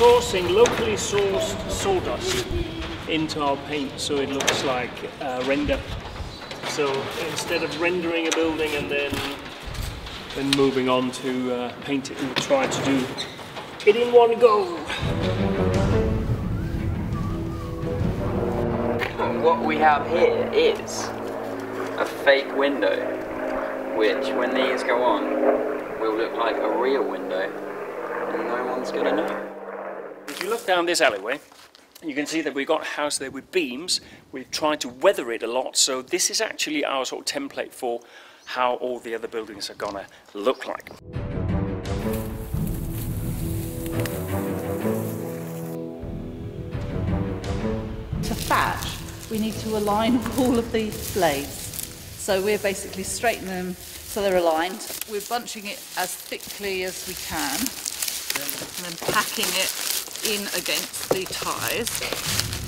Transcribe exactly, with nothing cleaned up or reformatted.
sourcing locally sourced sawdust into our paint so it looks like uh, render. So instead of rendering a building and then then moving on to uh, paint it, we try to do it in one go. What we have here is a fake window, which when these go on will look like a real window and no one's gonna know. If you look down this alleyway, you can see that we've got a house there with beams. We've tried to weather it a lot, so this is actually our sort of template for how all the other buildings are gonna look like. To thatch, we need to align all of the blades. So we're basically straightening them so they're aligned. We're bunching it as thickly as we can and then packing it in against the ties.